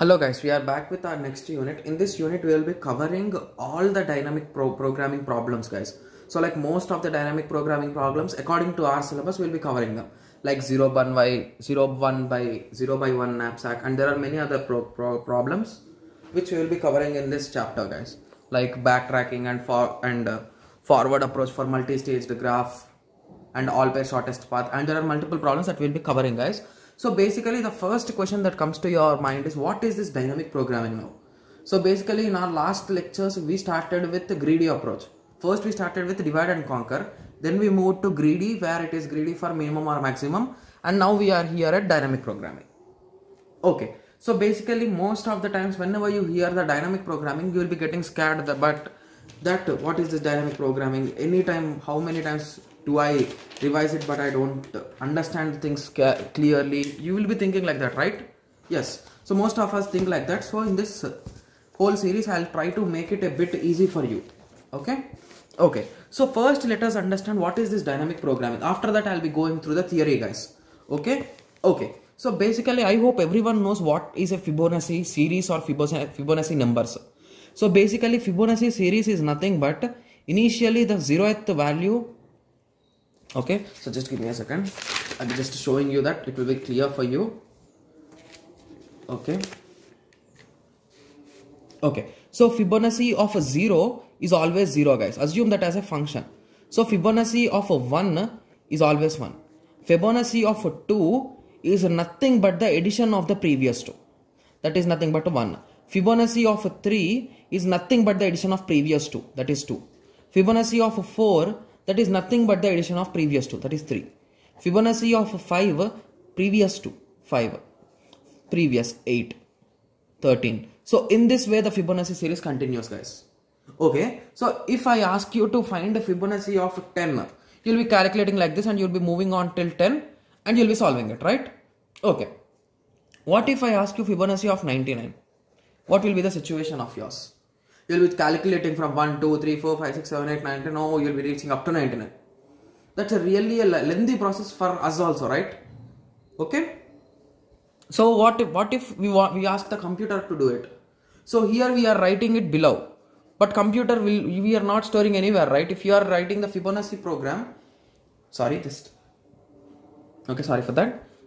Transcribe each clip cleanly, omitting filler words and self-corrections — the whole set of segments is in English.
Hello guys, we are back with our next unit. In this unit we will be covering all the dynamic programming problems, guys. So like most of the dynamic programming problems according to our syllabus we'll be covering them, like 0 by 1 knapsack, and there are many other problems which we will be covering in this chapter, guys, like backtracking and forward approach for multi-staged graph and all pair shortest path, and there are multiple problems that we'll be covering, guys. So basically the first question that comes to your mind is, what is this dynamic programming now? So basically in our last lectures we started with the greedy approach. First we started with divide and conquer, then we moved to greedy, where it is greedy for minimum or maximum, and now we are here at dynamic programming. Okay, so basically most of the times whenever you hear the dynamic programming you will be getting scared that what is this dynamic programming, anytime, how many times do I revise it but I don't understand things clearly. You will be thinking like that, right? Yes. So most of us think like that. So in this whole series I'll try to make it a bit easy for you. Okay. So first let us understand what is this dynamic programming. After that I'll be going through the theory, guys. Okay. So basically I hope everyone knows what is a Fibonacci series or Fibonacci numbers. So basically Fibonacci series is nothing but initially the 0th value. Okay, so just give me a second, I'm just showing you that it will be clear for you. Okay, so Fibonacci of a 0 is always 0, guys. Assume that as a function. So Fibonacci of a 1 is always 1. Fibonacci of a 2 is nothing but the addition of the previous 2, that is nothing but 1. Fibonacci of a 3 is nothing but the addition of previous 2, that is 2. Fibonacci of a 4, that is nothing but the addition of previous 2, that is 3. Fibonacci of 5, previous 2, 5, previous 8, 13. So in this way the Fibonacci series continues, guys. Okay, so if I ask you to find the Fibonacci of 10, you'll be calculating like this and you'll be moving on till 10 and you'll be solving it, right? Okay, what if I ask you Fibonacci of 99? What will be the situation of yours? You'll be calculating from 1, 2, 3, 4, 5, 6, 7, 8, 9, 10. Oh, you'll be reaching up to 99. That's a really lengthy process for us also, right? Okay. So what if we ask the computer to do it? So here we are writing it below, but computer we are not storing anywhere, right? If you are writing the Fibonacci program,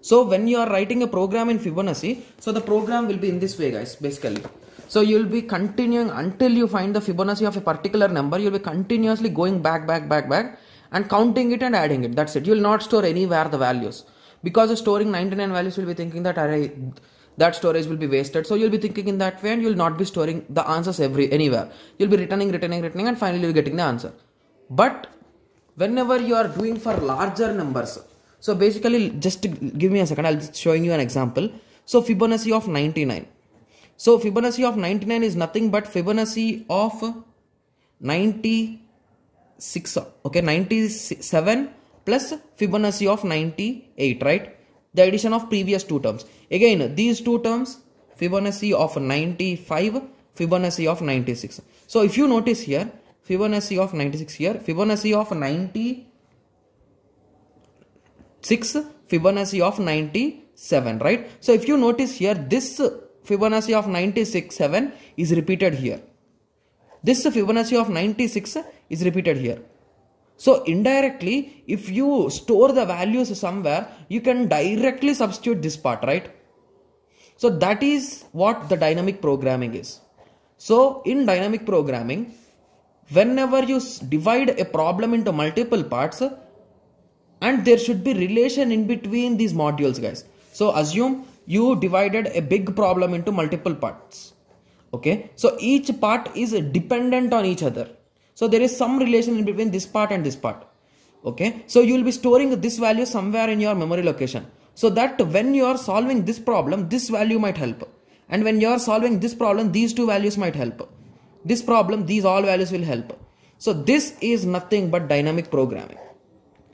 So when you are writing a program in Fibonacci, so the program will be in this way, guys, basically. So you will be continuing until you find the Fibonacci of a particular number. You will be continuously going back and counting it and adding it. That's it. You will not store anywhere the values, because of storing 99 values you will be thinking that array, that storage will be wasted. So you will be thinking in that way and you will not be storing the answers anywhere. You will be returning and finally you will be getting the answer. But whenever you are doing for larger numbers, so basically just give me a second, I'll be showing you an example. So Fibonacci of 99. So Fibonacci of 99 is nothing but Fibonacci of 96, okay, 97 plus Fibonacci of 98, right? The addition of previous two terms. Again, these two terms, Fibonacci of 95, Fibonacci of 96. So if you notice here, Fibonacci of 96 here, Fibonacci of 96, Fibonacci of 97, right? So if you notice here, this Fibonacci of 96.7 is repeated here. This Fibonacci of 96 is repeated here. So indirectly, if you store the values somewhere, you can directly substitute this part, right? So that is what the dynamic programming is. So in dynamic programming, whenever you divide a problem into multiple parts, and there should be relation in between these modules, guys. So assume you divided a big problem into multiple parts. Okay, so each part is dependent on each other. So there is some relation in between this part and this part. Okay, so you will be storing this value somewhere in your memory location, so that when you are solving this problem, this value might help. And when you are solving this problem, these two values might help. This problem, these all values will help. So this is nothing but dynamic programming.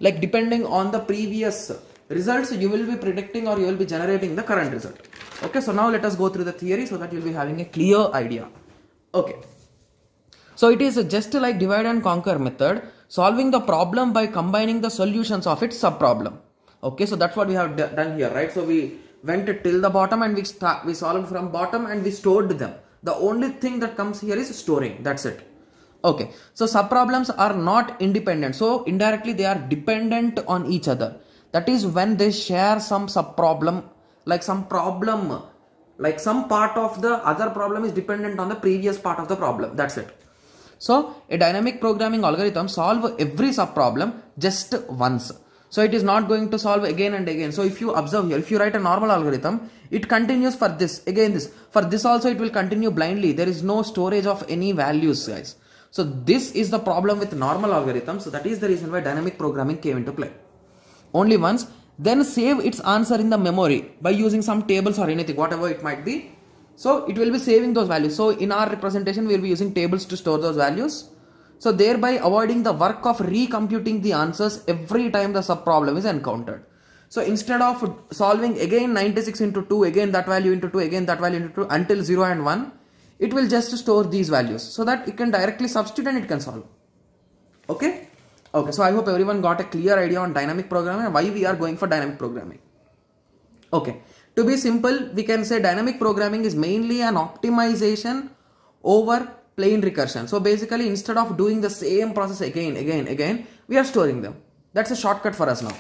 Like depending on the previous results you will be predicting, or you will be generating the current result. Okay, so now let us go through the theory so that you will be having a clear idea. Okay, so it is just like divide and conquer method, solving the problem by combining the solutions of its subproblem. Okay, so that's what we have done here, right? So we went till the bottom and we solved from bottom and we stored them. The only thing that comes here is storing, that's it. Okay, so subproblems are not independent, so indirectly they are dependent on each other. That is when they share some subproblem, like some problem, like some part of the other problem is dependent on the previous part of the problem, that's it. So a dynamic programming algorithm solves every subproblem just once. So it is not going to solve again and again. So if you observe here, if you write a normal algorithm, it continues for this, again this, for this also it will continue blindly. There is no storage of any values, guys. So this is the problem with normal algorithms. So that is the reason why dynamic programming came into play. Only once, then save its answer in the memory by using some tables or anything, whatever it might be. So it will be saving those values. So in our representation, we will be using tables to store those values. So thereby avoiding the work of recomputing the answers every time the subproblem is encountered. So instead of solving again 96 into 2, again that value into 2, again that value into 2 until 0 and 1, it will just store these values so that it can directly substitute and it can solve. Okay? Okay, so I hope everyone got a clear idea on dynamic programming and why we are going for dynamic programming. Okay, to be simple, we can say dynamic programming is mainly an optimization over plain recursion. So basically, instead of doing the same process again, we are storing them. That's a shortcut for us now.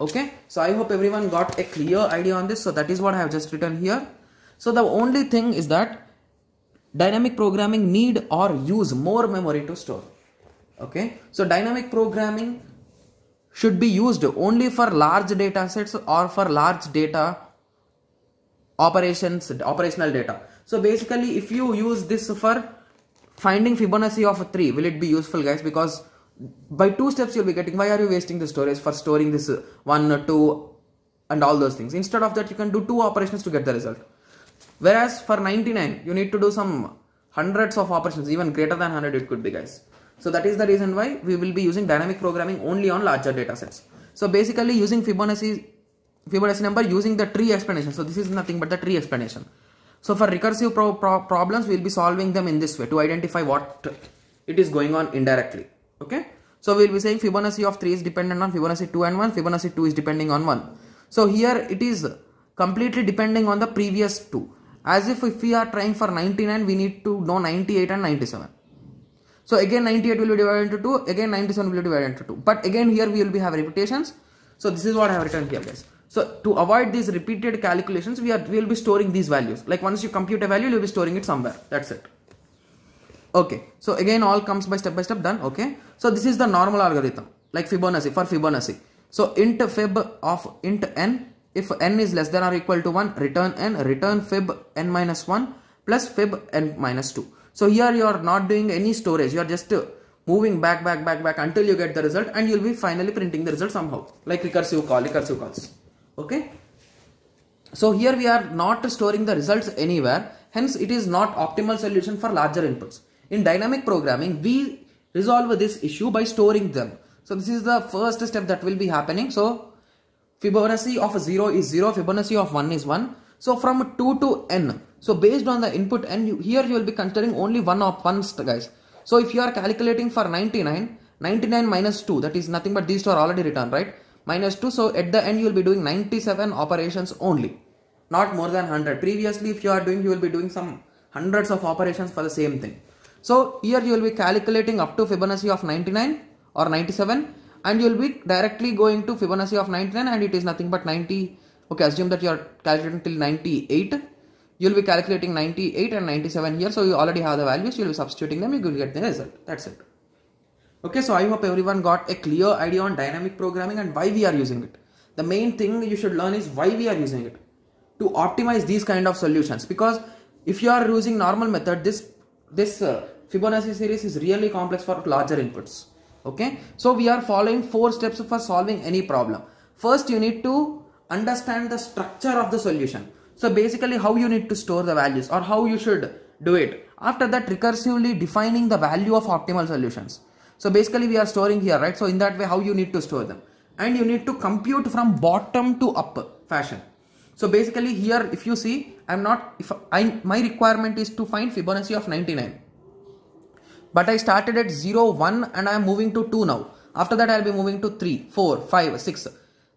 Okay, so I hope everyone got a clear idea on this. So that is what I have just written here. So the only thing is that dynamic programming need or use more memory to store. Okay, so dynamic programming should be used only for large data sets or for large data operations, operational data. So basically, if you use this for finding Fibonacci of 3, will it be useful, guys? Because by 2 steps you'll be getting, why are you wasting the storage for storing this 1, 2 and all those things? Instead of that, you can do 2 operations to get the result. Whereas for 99, you need to do some hundreds of operations, even greater than 100 it could be, guys. So that is the reason why we will be using dynamic programming only on larger data sets. So basically using Fibonacci number using the tree explanation. So this is nothing but the tree explanation. So for recursive problems, we will be solving them in this way to identify what it is going on indirectly. Okay. So we will be saying Fibonacci of 3 is dependent on Fibonacci 2 and 1. Fibonacci 2 is depending on 1. So here it is completely depending on the previous 2. As if we are trying for 99, we need to know 98 and 97. So again 98 will be divided into 2. Again 97 will be divided into 2. But again here we will be having repetitions. So this is what I have written here, guys. So to avoid these repeated calculations, we will be storing these values. Like once you compute a value, you will be storing it somewhere. That's it. Okay. So again, all comes by step done. Okay. So this is the normal algorithm, like Fibonacci for Fibonacci. So int fib of int n, if n is less than or equal to 1, return n, return fib n minus 1 plus fib n minus 2. So here you are not doing any storage. You are just moving back until you get the result, and you'll be finally printing the result somehow, like recursive calls. Okay, so here we are not storing the results anywhere, hence it is not optimal solution for larger inputs. In dynamic programming, we resolve this issue by storing them. So this is the first step that will be happening. So Fibonacci of 0 is 0, Fibonacci of 1 is 1. So from 2 to n, so based on the input n, here you will be considering only one, guys. So if you are calculating for 99, 99 minus 2, that is nothing but these two are already written, right? Minus 2, so at the end you will be doing 97 operations only, not more than 100. Previously, if you will be doing some hundreds of operations for the same thing. So here you will be calculating up to Fibonacci of 99 or 97, and you will be directly going to Fibonacci of 99, and it is nothing but 90. Okay, assume that you are calculating till 98. You will be calculating 98 and 97 here, so you already have the values. You will be substituting them, you will get the result. That's it. Okay, so I hope everyone got a clear idea on dynamic programming and why we are using it. The main thing you should learn is why we are using it to optimize these kind of solutions, because if you are using normal method, this Fibonacci series is really complex for larger inputs. Okay, so we are following 4 steps for solving any problem. First, you need to understand the structure of the solution. So basically how you need to store the values or how you should do it. After that, recursively defining the value of optimal solutions. So basically we are storing here, right? So in that way, how you need to store them, and you need to compute from bottom to up fashion. So basically here, if you see, my requirement is to find Fibonacci of 99, but I started at 0, 1 and I am moving to 2 now. After that, I'll be moving to 3, 4, 5, 6.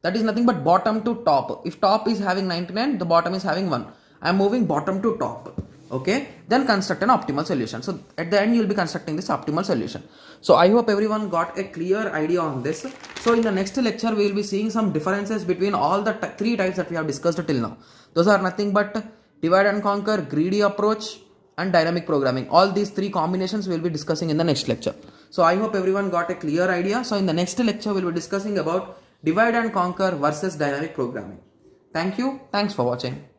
That is nothing but bottom to top. If top is having 99, the bottom is having 1. I am moving bottom to top. Okay, then construct an optimal solution. So at the end you will be constructing this optimal solution. So I hope everyone got a clear idea on this. So in the next lecture we will be seeing some differences between all the three types that we have discussed till now. Those are nothing but divide and conquer, greedy approach and dynamic programming. All these three combinations we will be discussing in the next lecture. So I hope everyone got a clear idea. So in the next lecture we will be discussing about divide and conquer versus dynamic programming. Thank you. Thanks for watching.